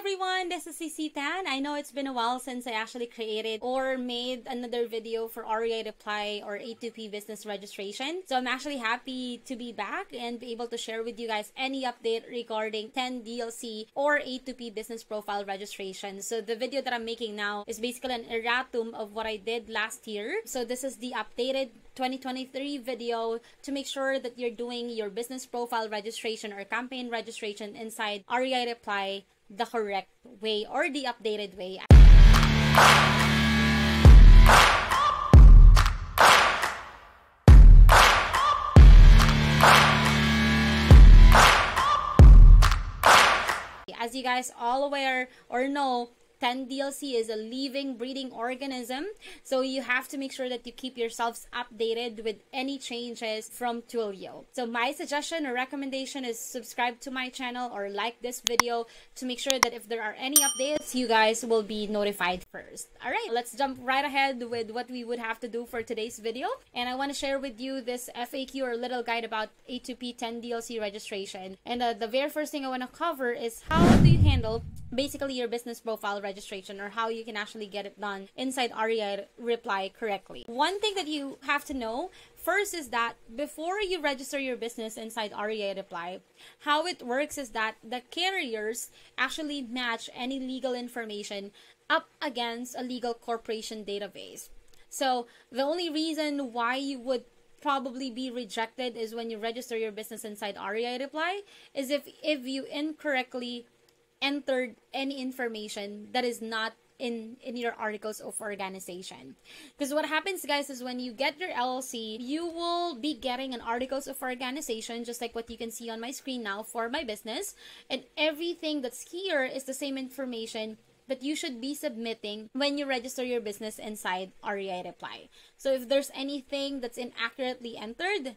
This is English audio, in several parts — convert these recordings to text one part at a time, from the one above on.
everyone, this is Cece Tan. I know it's been a while since I actually created or made another video for REI Reply or A2P Business Registration. So I'm actually happy to be back and be able to share with you guys any update regarding 10 DLC or A2P Business Profile Registration. So the video that I'm making now is basically an erratum of what I did last year. So this is the updated 2023 video to make sure that you're doing your business profile registration or campaign registration inside REI Reply the correct way or the updated way. As you guys all aware or know, 10 DLC is a living, breathing organism, so you have to make sure that you keep yourselves updated with any changes from Twilio. So my suggestion or recommendation is subscribe to my channel or like this video to make sure that if there are any updates, you guys will be notified first. All right, let's jump right ahead with what we would have to do for today's video. And I want to share with you this FAQ or little guide about A2P 10 DLC registration. And the very first thing I want to cover is how do you handle basically your business profile registration, or how you can actually get it done inside REI Reply correctly. One thing that you have to know first is that before you register your business inside REI Reply, how it works is that the carriers actually match any legal information up against a legal corporation database. So the only reason why you would probably be rejected is when you register your business inside REI Reply is if you incorrectly entered any information that is not in your articles of organization. Because what happens, guys, is when you get your LLC, you will be getting an articles of organization, just like what you can see on my screen now for my business. And everything that's here is the same information that you should be submitting when you register your business inside REI Reply. So if there's anything that's inaccurately entered,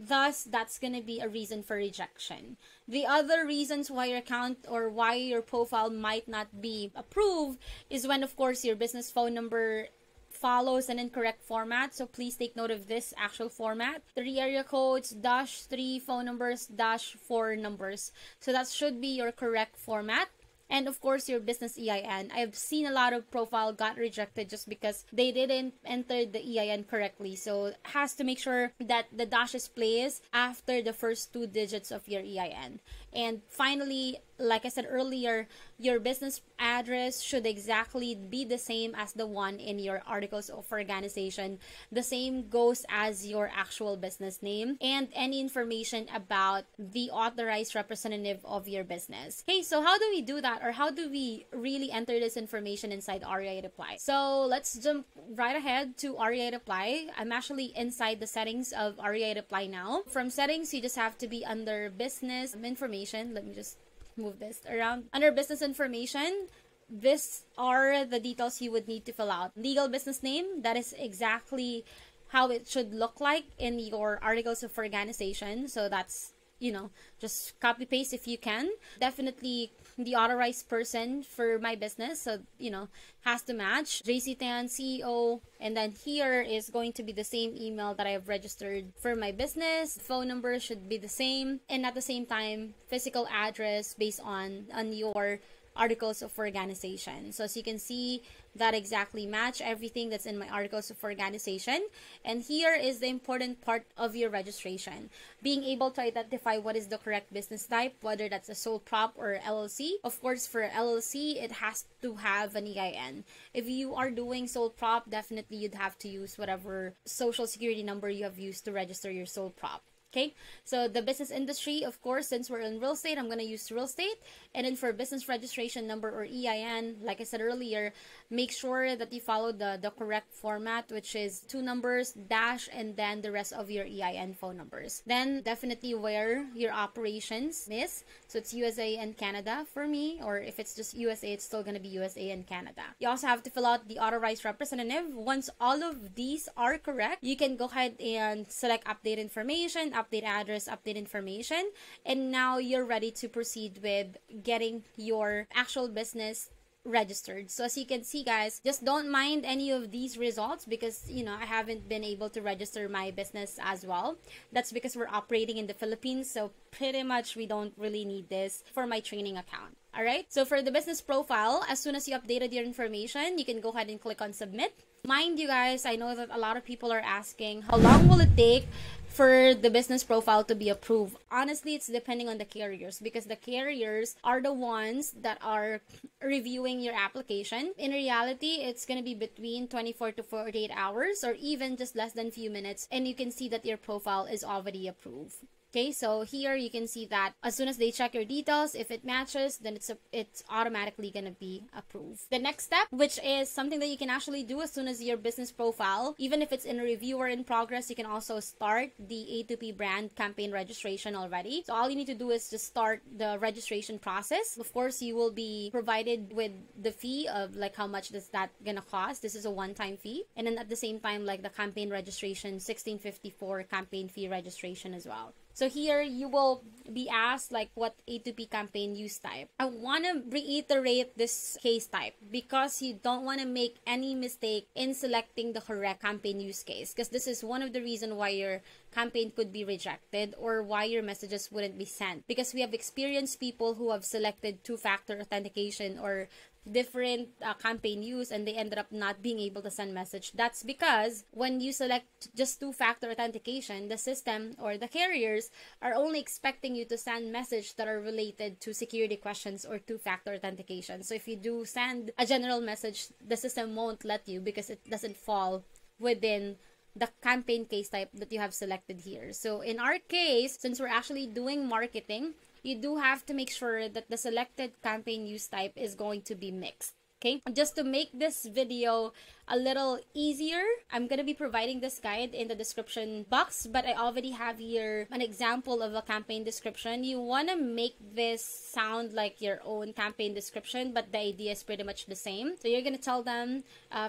thus, that's going to be a reason for rejection. The other reasons why your account or why your profile might not be approved is when, of course, your business phone number follows an incorrect format. So please take note of this actual format. 3 area codes, -3 phone numbers, -4 numbers. So that should be your correct format. And of course, your business EIN. I've seen a lot of profile got rejected just because they didn't enter the EIN correctly. So it has to make sure that the dash is placed after the first 2 digits of your EIN. And finally, like I said earlier, your business address should exactly be the same as the one in your articles of organization. The same goes as your actual business name and any information about the authorized representative of your business. Okay, so how do we do that, or how do we really enter this information inside REI Reply? So let's jump right ahead to REI Reply. I'm actually inside the settings of REI Reply now. From settings, you just have to be under business information. Let me just move this around. Under business information, these are the details you would need to fill out. Legal business name, that is exactly how it should look like in your articles of organization. So that's, you know, just copy paste if you can. Definitely the authorized person for my business, so, you know, has to match. JC Tan, CEO, and then here is going to be the same email that I have registered for my business. Phone number should be the same, and at the same time, physical address based on your articles of organization. So as you can see, that exactly match everything that's in my articles of organization. And here is the important part of your registration: being able to identify what is the correct business type, whether that's a sole prop or LLC. Of course, for LLC, it has to have an EIN. If you are doing sole prop, definitely you'd have to use whatever social security number you have used to register your sole prop. Okay, so the business industry, of course, since we're in real estate, I'm going to use real estate. And then for business registration number or EIN, like I said earlier, make sure that you follow the correct format, which is 2 numbers, dash, and then the rest of your EIN phone numbers. Then definitely where your operations is. So it's USA and Canada for me, or if it's just USA, it's still going to be USA and Canada. You also have to fill out the authorized representative. Once all of these are correct, you can go ahead and select update information, update address, update information, and now you're ready to proceed with getting your actual business registered. So as you can see, guys, just don't mind any of these results because, you know, I haven't been able to register my business as well. That's because we're operating in the Philippines, so pretty much we don't really need this for my training account. Alright, so for the business profile, as soon as you updated your information, you can go ahead and click on submit. Mind you guys, I know that a lot of people are asking, how long will it take for the business profile to be approved? Honestly, it's depending on the carriers, because the carriers are the ones that are reviewing your application. In reality, it's going to be between 24 to 48 hours or even just less than a few minutes, and you can see that your profile is already approved. Okay, so here you can see that as soon as they check your details, if it matches, then it's automatically going to be approved. The next step, which is something that you can actually do as soon as your business profile, even if it's in review or in progress, you can also start the A2P brand campaign registration already. So all you need to do is just start the registration process. Of course, you will be provided with the fee of like how much does that going to cost. This is a one-time fee. And then at the same time, like the campaign registration, 1654 campaign fee registration as well. So here you will be asked like what A2P campaign use type. I want to reiterate this case type because you don't want to make any mistake in selecting the correct campaign use case, because this is one of the reasons why your campaign could be rejected or why your messages wouldn't be sent, because we have experienced people who have selected two-factor authentication or different campaign use, and they ended up not being able to send message. That's because when you select just two-factor authentication, the system or the carriers are only expecting you to send message that are related to security questions or two-factor authentication. So if you do send a general message, the system won't let you because it doesn't fall within the campaign case type that you have selected here. So in our case, since we're actually doing marketing, you do have to make sure that the selected campaign use type is going to be mixed. Okay, just to make this video a little easier, I'm going to be providing this guide in the description box, but I already have here an example of a campaign description. You want to make this sound like your own campaign description, but the idea is pretty much the same. So you're going to tell them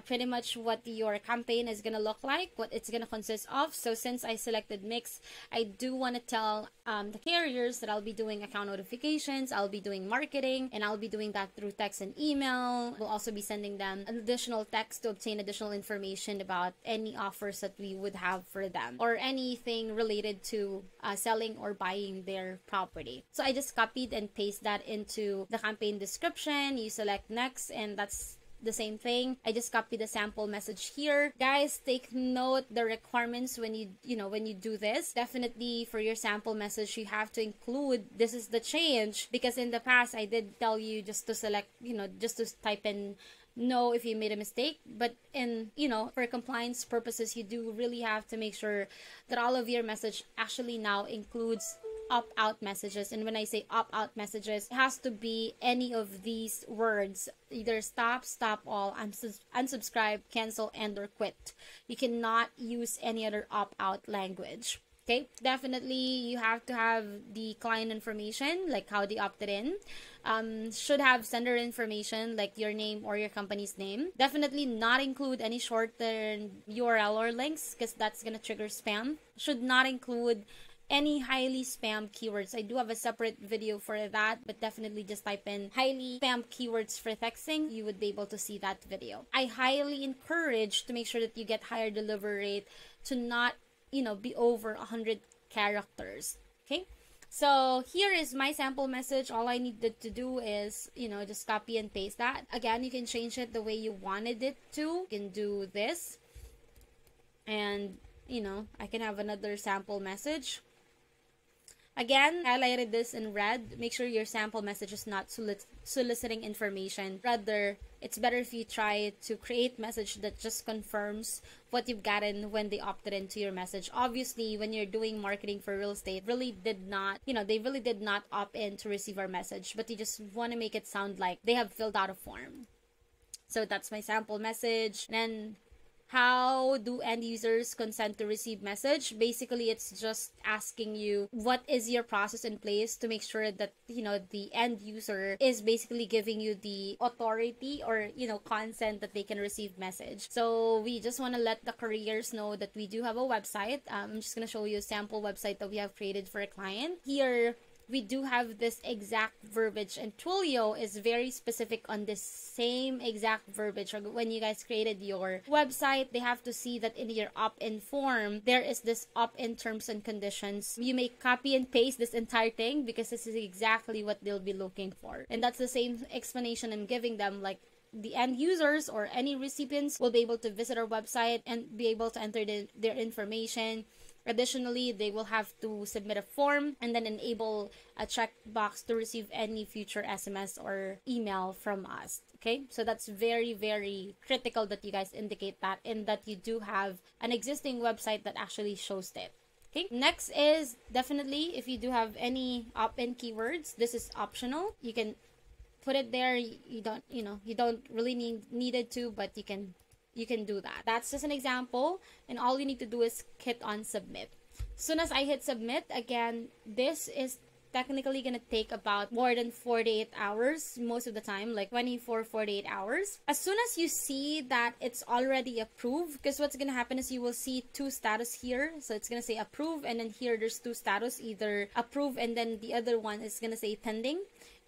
pretty much what your campaign is going to look like, what it's going to consist of. So since I selected mix, I do want to tell the carriers that I'll be doing account notifications, I'll be doing marketing, and I'll be doing that through text and email. We'll also be sending them additional text to obtain additional information about any offers that we would have for them or anything related to selling or buying their property. So I just copied and pasted that into the campaign description. You select next, and that's the same thing. I just copied the sample message here. Guys, take note the requirements when you do this. Definitely for your sample message, you have to include this is the change, because in the past I did tell you just to select, just to type in no if you made a mistake. But for compliance purposes, you do really have to make sure that all of your message actually now includes opt-out messages. And when I say opt-out messages, it has to be any of these words, either stop, stop all, unsubscribe, cancel, and or quit. You cannot use any other opt-out language. Okay, definitely you have to have the client information, like how they opted in. Should have sender information, like your name or your company's name. Definitely not include any shortened URL or links, because that's going to trigger spam. Should not include any highly spam keywords. I do have a separate video for that, but definitely just type in highly spam keywords for texting. You would be able to see that video. I highly encourage to make sure that you get higher delivery rate to not, be over 100 characters. Okay, so here is my sample message. All I needed to do is, just copy and paste that. Again, you can change it the way you wanted it to. You can do this, and, I can have another sample message. Again, highlighted this in red. Make sure your sample message is not soliciting information. Rather, it's better if you try to create message that just confirms what you've gotten when they opted into your message. Obviously, when you're doing marketing for real estate, they really did not opt in to receive our message, but you just want to make it sound like they have filled out a form. So that's my sample message. And then, how do end users consent to receive message? Basically, it's just asking you what is your process in place to make sure that, the end user is basically giving you the authority or, consent that they can receive message. So we just want to let the carriers know that we do have a website. I'm just going to show you a sample website that we have created for a client. Here, we do have this exact verbiage, and Twilio is very specific on this same exact verbiage. When you guys created your website, they have to see that in your opt-in form, there is this opt-in terms and conditions. You may copy and paste this entire thing because this is exactly what they'll be looking for. And that's the same explanation I'm giving them, like, the end users or any recipients will be able to visit our website and be able to enter their information. Additionally, they will have to submit a form and then enable a checkbox to receive any future SMS or email from us. Okay, so that's very, very critical that you guys indicate that and that you do have an existing website that actually shows it. Okay, next is definitely if you do have any opt-in keywords, this is optional. You can put it there. You don't, you know, you don't really needed to, but you can do that. That's just an example, and all you need to do is hit on submit. As soon as I hit submit, again, this is technically gonna take about more than 48 hours most of the time, like 24-48 hours. As soon as you see that it's already approved, because what's gonna happen is you will see two status here, so it's gonna say approve, and then here there's two status, either approve and then the other one is gonna say pending.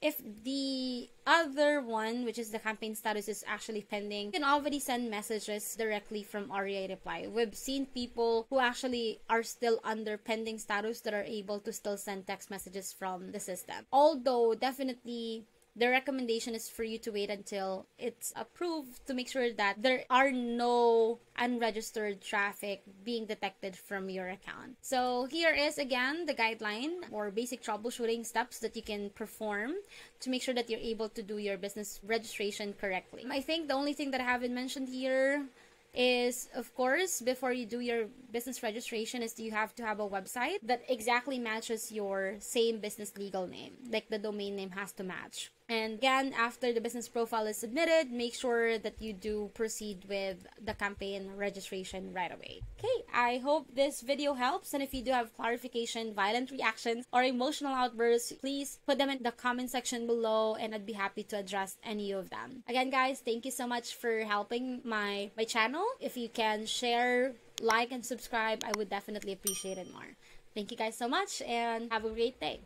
If the other one, which is the campaign status, is actually pending, you can already send messages directly from REI Reply. We've seen people who actually are still under pending status that are able to still send text messages from the system. Although, definitely, the recommendation is for you to wait until it's approved to make sure that there are no unregistered traffic being detected from your account. So here is again the guideline or basic troubleshooting steps that you can perform to make sure that you're able to do your business registration correctly. I think the only thing that I haven't mentioned here is, of course, before you do your business registration is you have to have a website that exactly matches your same business legal name, like the domain name has to match. And again, after the business profile is submitted, make sure that you do proceed with the campaign registration right away. Okay, I hope this video helps. And if you do have clarification, violent reactions, or emotional outbursts, please put them in the comment section below and I'd be happy to address any of them. Again, guys, thank you so much for helping my channel. If you can share, like, and subscribe, I would definitely appreciate it more. Thank you guys so much and have a great day.